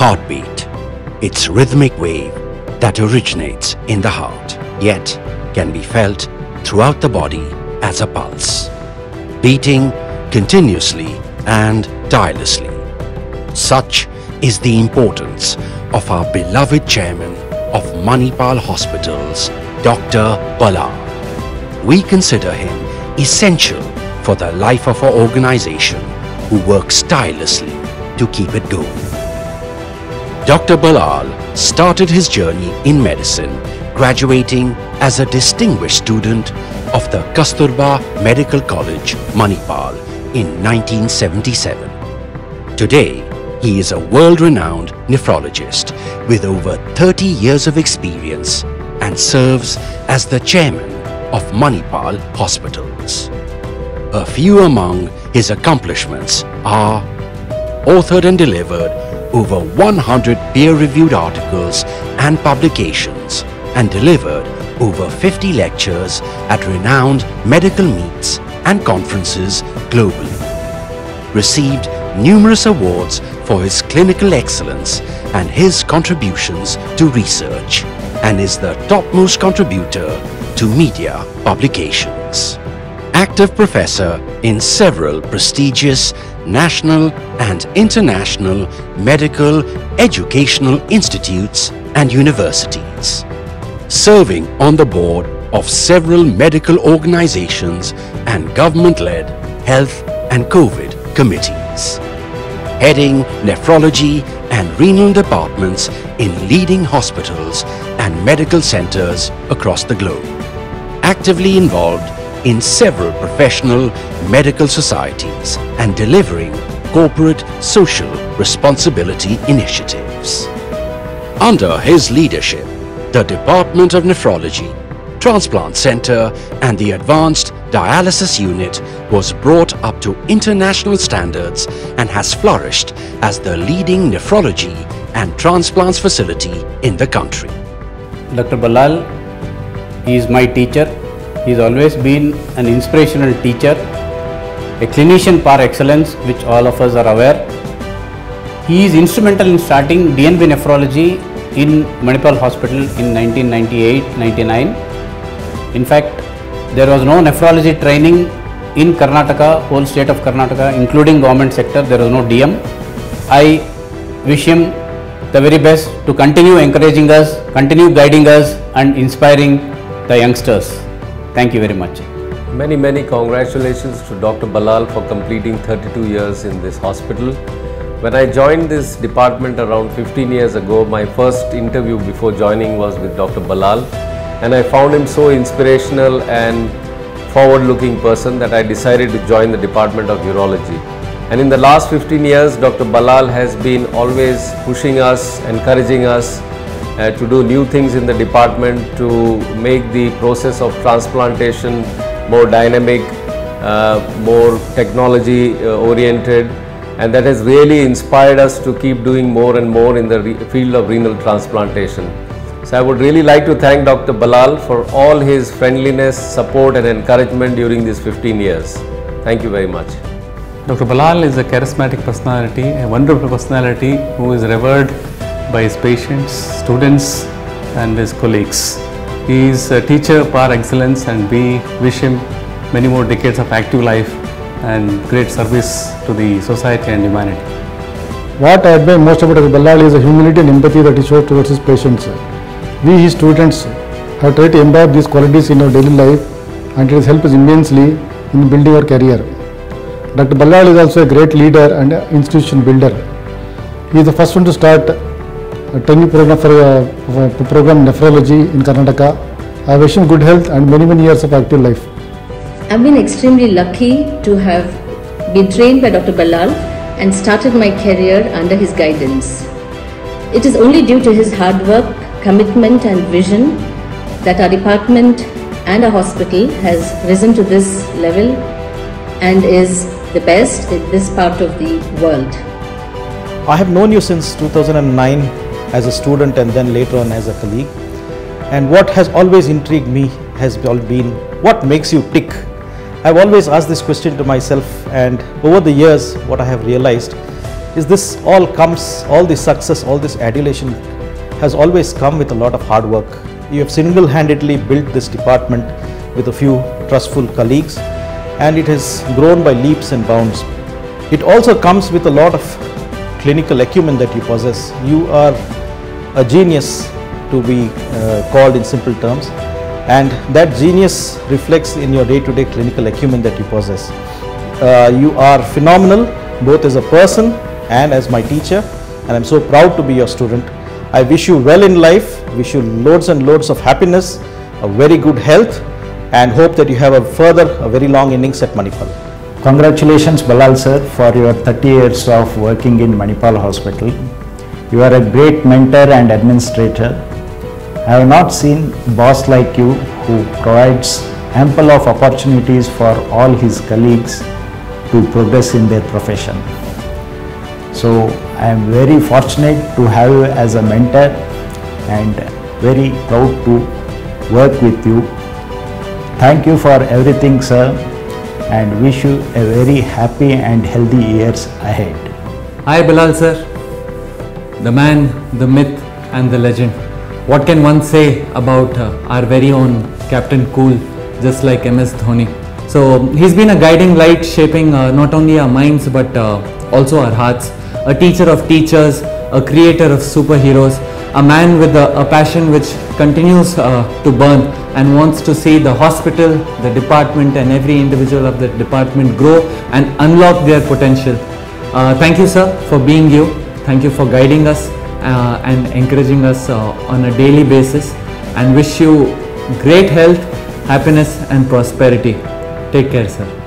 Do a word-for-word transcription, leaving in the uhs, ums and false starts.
heartbeat, its rhythmic wave that originates in the heart, yet can be felt throughout the body as a pulse, beating continuously and tirelessly. Such is the importance of our beloved chairman of Manipal Hospitals, Doctor Ballal. We consider him essential for the life of our organization, who works tirelessly to keep it going. Doctor Ballal started his journey in medicine, graduating as a distinguished student of the Kasturba Medical College, Manipal in nineteen seventy-seven. Today, he is a world-renowned nephrologist with over thirty years of experience and serves as the chairman of Manipal Hospitals. A few among his accomplishments are authored and delivered over one hundred peer-reviewed articles and publications, and delivered over fifty lectures at renowned medical meets and conferences globally. Received numerous awards for his clinical excellence and his contributions to research, and is the topmost contributor to media publications. Active professor in several prestigious national and international medical educational institutes and universities. Serving on the board of several medical organizations and government-led health and COVID committees. Heading nephrology and renal departments in leading hospitals and medical centers across the globe. Actively involved in several professional medical societies and delivering corporate social responsibility initiatives. Under his leadership, the Department of Nephrology, Transplant Center and the Advanced Dialysis Unit was brought up to international standards and has flourished as the leading nephrology and transplants facility in the country. Doctor Ballal is my teacher. He's always been an inspirational teacher, a clinician par excellence, which all of us are aware. He is instrumental in starting D N B Nephrology in Manipal Hospital in nineteen ninety-eight ninety-nine. In fact, there was no nephrology training in Karnataka, whole state of Karnataka, including government sector. There was no D M. I wish him the very best to continue encouraging us, continue guiding us and inspiring the youngsters. Thank you very much. Many, many congratulations to Doctor Ballal for completing thirty-two years in this hospital. When I joined this department around fifteen years ago, my first interview before joining was with Doctor Ballal, and I found him so inspirational and forward-looking person that I decided to join the Department of Urology. And in the last fifteen years, Doctor Ballal has been always pushing us, encouraging us uh, to do new things in the department, to make the process of transplantation more dynamic, uh, more technology-oriented. Uh, And that has really inspired us to keep doing more and more in the field of renal transplantation. So I would really like to thank Doctor Ballal for all his friendliness, support and encouragement during these fifteen years. Thank you very much. Doctor Ballal is a charismatic personality, a wonderful personality who is revered by his patients, students and his colleagues. He is a teacher par excellence, and we wish him many more decades of active life and great service to the society and humanity. What I admire most about Doctor Ballal is the humility and empathy that he shows towards his patients. We, his students, have tried to imbibe these qualities in our daily life, and it has helped us immensely in building our career. Doctor Ballal is also a great leader and institution builder. He is the first one to start a training program for, uh, for program nephrology in Karnataka. I wish him good health and many, many years of active life. I've been extremely lucky to have been trained by Doctor Ballal and started my career under his guidance. It is only due to his hard work, commitment and vision that our department and our hospital has risen to this level and is the best in this part of the world. I have known you since two thousand nine as a student and then later on as a colleague, and what has always intrigued me has been what makes you tick. I've always asked this question to myself, and over the years what I have realized is this all comes, all this success, all this adulation has always come with a lot of hard work. You have single-handedly built this department with a few trustful colleagues, and it has grown by leaps and bounds. It also comes with a lot of clinical acumen that you possess. You are a genius, to be uh, called in simple terms, and that genius reflects in your day-to-day clinical acumen that you possess. Uh, you are phenomenal, both as a person and as my teacher, and I'm so proud to be your student. I wish you well in life, wish you loads and loads of happiness, a very good health, and hope that you have a further, a very long innings at Manipal. Congratulations, Ballal sir, for your thirty years of working in Manipal Hospital. You are a great mentor and administrator. I have not seen a boss like you, who provides ample of opportunities for all his colleagues to progress in their profession. So I am very fortunate to have you as a mentor and very proud to work with you. Thank you for everything, sir, and wish you a very happy and healthy years ahead. Hi Ballal sir, the man, the myth and the legend. What can one say about uh, our very own Captain Cool, just like M S Dhoni. So he's been a guiding light, shaping uh, not only our minds but uh, also our hearts. A teacher of teachers, a creator of superheroes, a man with a, a passion which continues uh, to burn and wants to see the hospital, the department and every individual of the department grow and unlock their potential. Uh, thank you sir for being you, thank you for guiding us uh, and encouraging us uh, on a daily basis, and wish you great health, happiness and prosperity. Take care sir.